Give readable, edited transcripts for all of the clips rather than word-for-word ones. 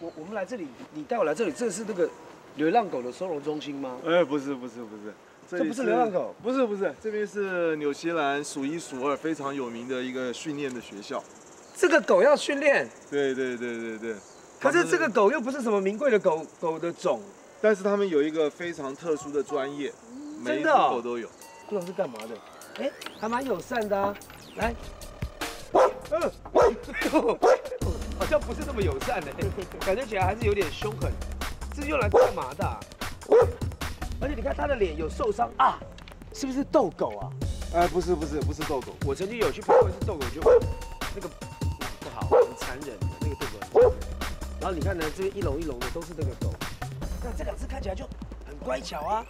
我们来这里，你带我来这里，这是那个流浪狗的收容中心吗？不是。 这不是流浪狗，不是，这边是纽西兰数1数2非常有名的一个训练的学校。这个狗要训练？对。可是这个狗又不是什么名贵的狗的种，但是他们有一个非常特殊的专业，每一只狗都有。不知道是干嘛的？哎，还蛮友善的啊。来，好像不是这么友善的，感觉起来还是有点凶狠。这是用来干嘛的啊？ 而且你看他的脸有受伤啊，是不是斗狗啊？哎，不是斗狗，我曾经有去拍过一次斗狗，就那个不好，很残忍的那个斗狗。然后你看呢，这个一笼一笼的都是这个狗，那这两只看起来就很乖巧啊，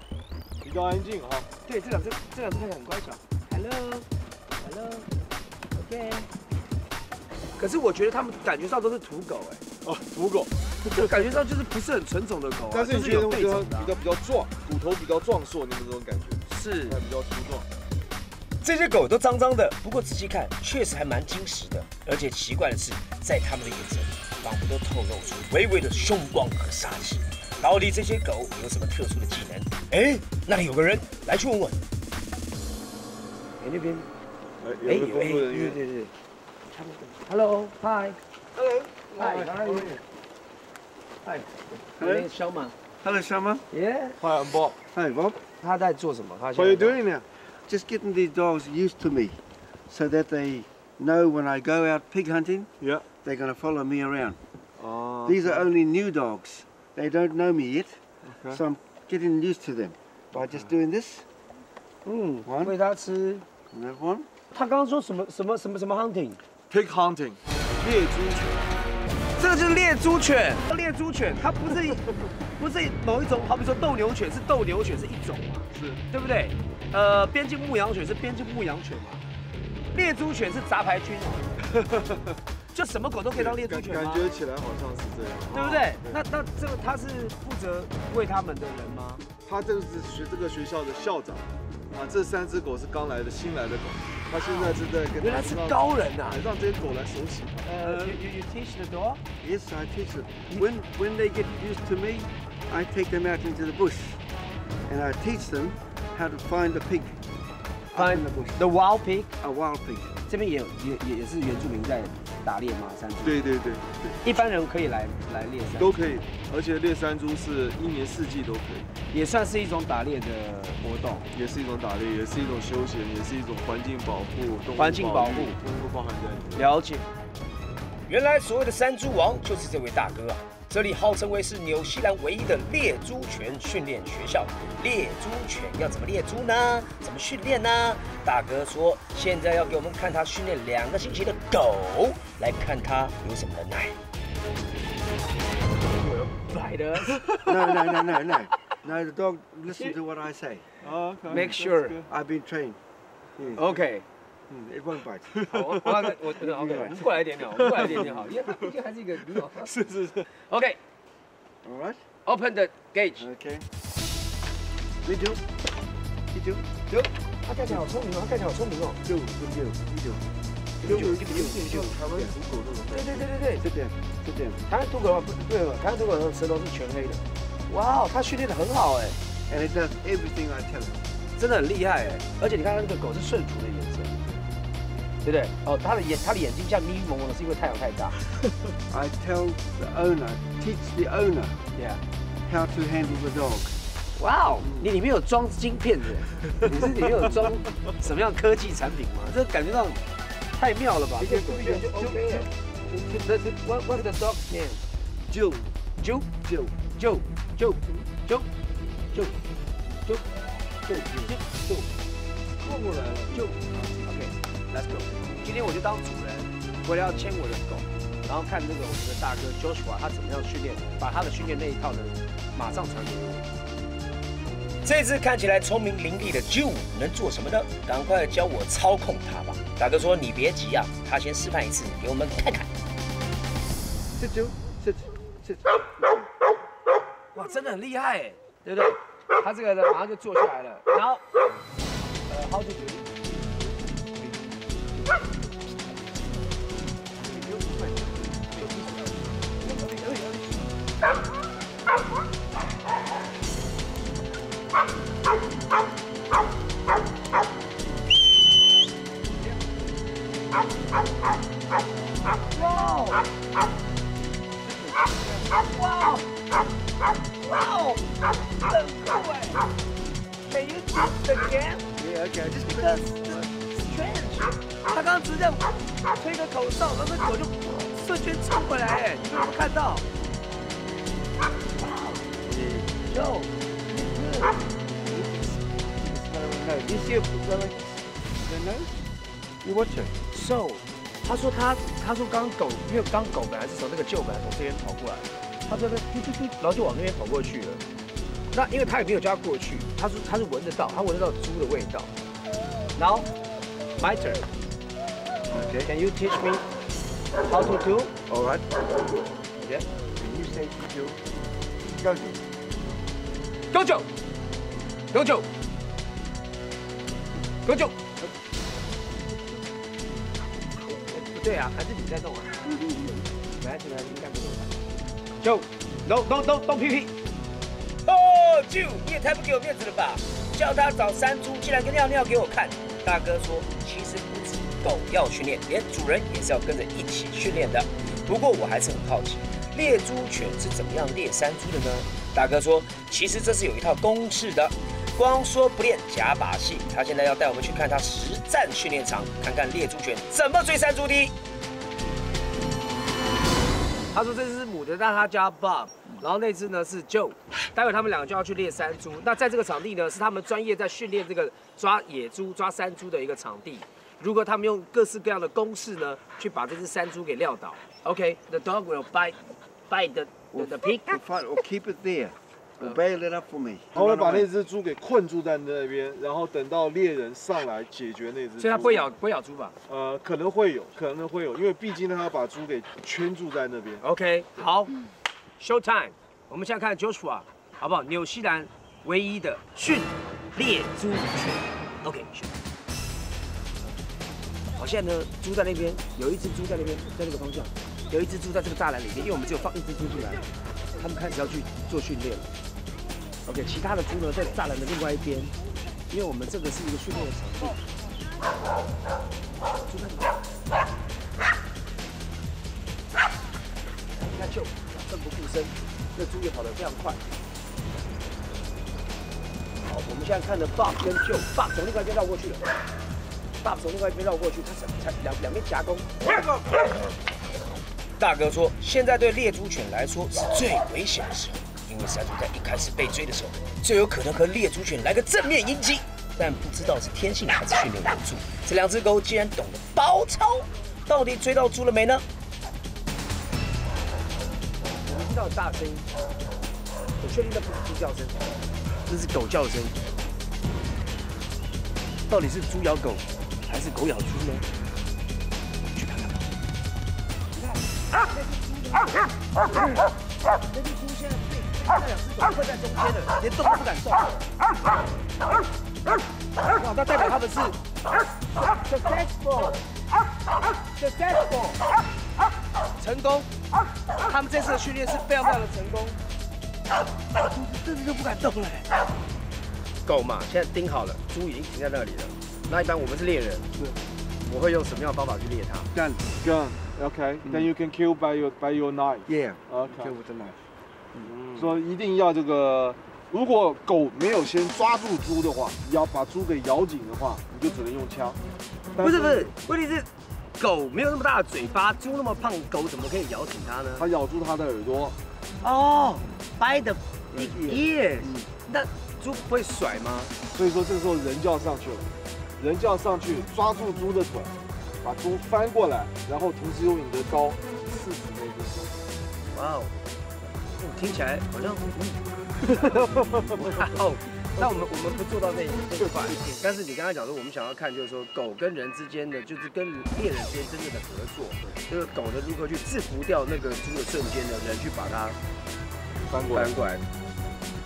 比较安静哈。对，这两只看起来很乖巧。Hello，OK。可是我觉得他们感觉上都是土狗哎。哦，土狗。 就感觉上就是不是很纯种的狗、啊，但是你觉得比较壮，骨头比较壮硕，你有这种感觉？是，比较粗壮。这些狗都脏脏的，不过仔细看，确实还蛮精实的。而且奇怪的是，在它们的眼神仿佛都透露出微微的凶光和杀气。到底这些狗有什么特殊的技能？哎，那里有个人，来去问问。哎，那边，哎，有工作人员，对。Hello，Hi，Hello，Hi，Hello。 Hi， my name is Sharma. Hello, Sharma. Yeah. Hi, I'm Bob. Hi, Bob. What are you doing now? Just getting these dogs used to me, so that they know when I go out pig hunting, yeah, they're going to follow me around. Oh. These are only new dogs. They don't know me yet, okay. So I'm getting used to them by just doing this. One. 喂它吃。Another one. 他刚刚说什么 hunting? Pig hunting. 猎猪犬。 这个就是猎猪犬，猎猪犬它不是某一种，好比说斗牛犬是斗牛犬是一种嘛，是对不对？边境牧羊犬是边境牧羊犬嘛，猎猪犬是杂牌军嘛，就什么狗都可以当猎猪犬吗？感觉起来好像是这样，对不对？那这个他是负责喂他们的人吗？他这个是这个学校的校长啊，这3只狗是刚来的新来的狗。 他现在是在跟，原来是高人呐，让这些狗来熟悉。You teach the dog? Yes, I teach them. When they get used to me, I take them out into the bush, and I teach them how to find a pig. Find the bush. The wild pig. A wild pig. 这边也是原住民在打猎吗？山猪？对。一般人可以来猎山。都可以，而且猎山猪是1年4季都可以，也算是一种打猎的活动，也是一种打猎，也是一种休闲，也是一种环境保护、动物环境保护都包含在里面。了解。原来所谓的山猪王就是这位大哥啊！这里号称为是纽西兰唯一的猎猪犬训练学校。猎猪犬要怎么猎猪呢？怎么训练呢？大哥说，现在要给我们看他训练2个星期的狗，来看他有什么能耐。No, the dog listen to what I say. Make sure I've been trained. Okay. 一万块。好，我 过来一点点，好，因为它毕竟还是一个领导。是。OK。All right. Open the gate. OK. We do. 它看起来好聪明哦，。六。台湾土狗那种。对。这边。台湾土狗的话不对了，台湾土狗的舌头是全黑的。哇哦，它训练得很好哎。And it does everything I tell it. 真的很厉害哎，而且你看它那个狗是顺服的颜色。 对不对？哦，他的眼睛像迷迷蒙蒙的，是因为太阳太大。I tell the owner, teach the owner, yeah, how to handle the dog. 哇哦，你里面有装晶片的，你是里面有装什么样科技产品吗？这感觉到太妙了吧？就 OK 了。What's the dog's name? Joe. Joe. Joe. Joe. Joe. Joe. Joe. Joe. Joe. 过过来了 ，Joe。 Let's go。今天我就当主人，我要牵我的狗，然后看这个我们的大哥 Joshua 他怎么样训练，把他的训练那一套呢，马上传给我。这只看起来聪明伶俐的 Joe 能做什么呢？赶快教我操控它吧。大哥说你别急啊，他先示范一次给我们看看。这 Joe，哇，真的很厉害哎，对不对？他这个呢马上就坐下来了，然后how to do？ Whoa! No way! Can you just again? Yeah, okay. Just because it's strange. 他刚直接推个头上，然后狗就瞬间冲过来，哎，你有没有看到？ Joe, you're good. You see it going the nose? You watch it. So, 他说刚狗，因为刚狗本来是从那个旧本来从这边跑过来，他这边嘟嘟嘟，然后就往那边跑过去了。那因为他也没有叫他过去，他说他是闻得到，他闻得到猪的味道。Now, my turn. Okay. Can you teach me how to do? All right. Yeah. You say you do. Go Joe. Go Joe. Go Joe. Go Joe. 不对啊，还是你在动啊。本来应该不动吧。Joe. No pee pee。哦 ，Joe， 你也太不给我面子了吧！叫他找山猪，竟然跟尿尿给我看。大哥说，其实不止狗要训练，连主人也是要跟着一起训练的。不过我还是很好奇。 猎猪犬是怎么样猎山猪的呢？大哥说，其实这是有一套公式的，光说不练假把戏。他现在要带我们去看他实战训练场，看看猎猪犬怎么追山猪的。他说这只是母的，但他叫 Bob， 然后那只呢是 Joe。待会他们两个就要去猎山猪。那在这个场地呢，是他们专业在训练这个抓野猪、抓山猪的一个场地。如果他们用各式各样的公式呢，去把这只山猪给撂倒。OK，the dog will bite. Bite the pig. Or keep it there. Or bail it up for me. 他会把那只猪给困住在那边，然后等到猎人上来解决那只猪。所以它不会咬猪吧？可能会有，因为毕竟他把猪给圈住在那边。OK， 好 ，show time。我们现在看 Joshua， 好不好？纽西兰唯一的训猎猪犬。OK， 好，现在呢，猪在那边，有一只猪在那边，在那个方向。 有一只猪在这个栅栏里面，因为我们只有放一只猪进来，他们开始要去做训练了。OK， 其他的猪呢在栅栏的另外一边，因为我们这个是一个训练的场地。猪在哪？你看就奋不顾身，那猪也跑得非常快。好，我们现在看着 Bob 跟 Joe，Bob 从另外一边绕过去了 ，Bob 从另外一边绕过去，他两边夹攻。 大哥说，现在对猎猪犬来说是最危险的时候，因为山猪在一开始被追的时候，最有可能和猎猪犬来个正面迎击。但不知道是天性还是训练因素，这两只狗竟然懂得包抄，到底追到猪了没呢？我们听到大声音，我确定那不是猪叫声，这是狗叫声。到底是猪咬狗，还是狗咬猪呢？ 那只猪现在被那两只狗困在中间了，连动都不敢动。哇，那代表他们是 successful， 成功。他们这次的训练是非常非常的成功。猪真的就不敢动了。狗嘛，现在盯好了，猪已经停在那里了。那一般我们是猎人，我会用什么样的方法去猎它？干。 Okay, then you can kill by your knife. Yeah. Okay. Kill with the knife. 所以一定要这个，如果狗没有先抓住猪的话，要把猪给咬紧的话，你就只能用枪。不是，问题是狗没有那么大的嘴巴，猪那么胖，狗怎么可以咬紧它呢？它咬住它的耳朵。哦 ，by the ears。那猪不会甩吗？所以说这个时候人就要上去了，人就要上去抓住猪的腿。 把猪翻过来，然后同时用你的刀刺死那只猪。哇哦，听起来好像……哇哦，那我们不做到那一块，但是你刚才讲说，我们想要看就是说狗跟人之间的，就是跟猎人之间真正的合作，就是狗的如何去制服掉那个猪的瞬间呢，人去把它翻过来。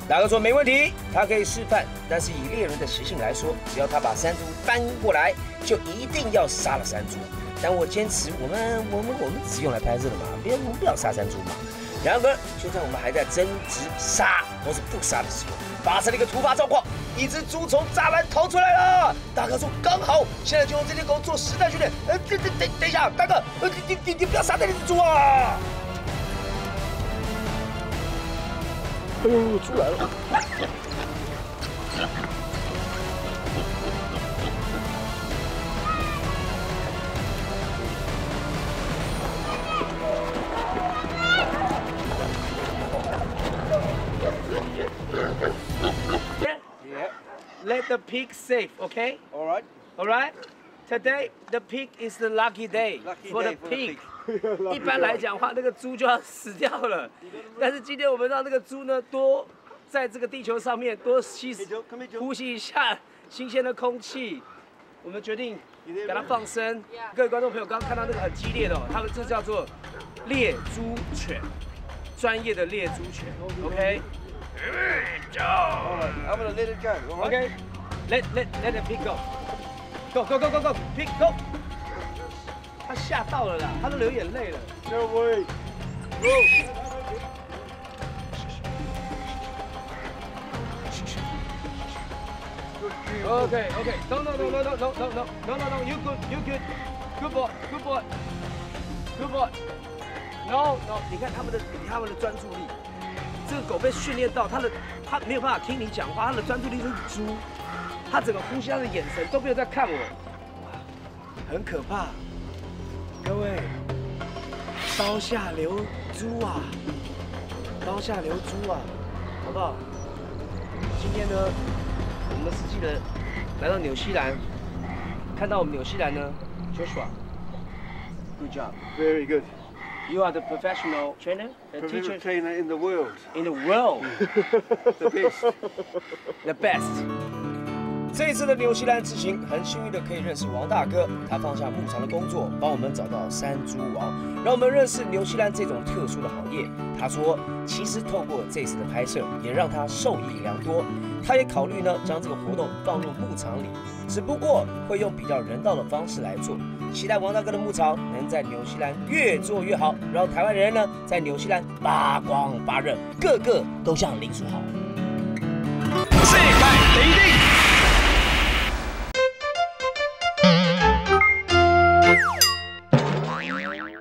大哥说没问题，他可以示范。但是以猎人的习性来说，只要他把山猪搬过来，就一定要杀了山猪。但我坚持，我们只用来拍摄的嘛，我们不要杀山猪嘛。然而，就在我们还在争执杀或是不杀的时候，发生了一个突发状况，一只猪从栅栏逃出来了。大哥说刚好，现在就用这只狗做实战训练。等一下，大哥，你不要杀那只猪啊！哎呦，出来了！Let the pig safe, okay? All right. All right. Today the pig is the lucky day for the pig. 一般来讲话，那个猪就要死掉了。但是今天我们让那个猪呢，多在这个地球上面多呼吸一下新鲜的空气。我们决定给它放生。各位观众朋友，刚刚看到那个很激烈的，它这叫做猎猪犬，专业的猎猪犬 ，OK？ I'm gonna let it go. Okay. Let the pig go. Go. Pig go. 他吓到了啦，他都流眼泪了。No way. Go. Okay. No. You good. Good boy. No. 你看他们的专注力。 这个狗被训练到，它没有办法听你讲话，它的专注力是猪，它整个呼吸、它的眼神都没有在看我，很可怕。各位，刀下留猪啊，刀下留猪啊，好不好？今天呢，我们实际的来到纽西兰，看到我们纽西兰呢 ，Joshua，good job, very good. You are the professional trainer, teacher trainer in the world. In the world, the best, the best. 这一次的纽西兰之行，很幸运的可以认识王大哥，他放下牧场的工作，帮我们找到山猪王，让我们认识纽西兰这种特殊的行业。他说，其实透过这次的拍摄，也让他受益良多。他也考虑呢，将这个活动放入牧场里，只不过会用比较人道的方式来做。 期待王大哥的牧场能在纽西兰越做越好，让台湾人呢在纽西兰发光发热，个个都像林书豪。世界第一。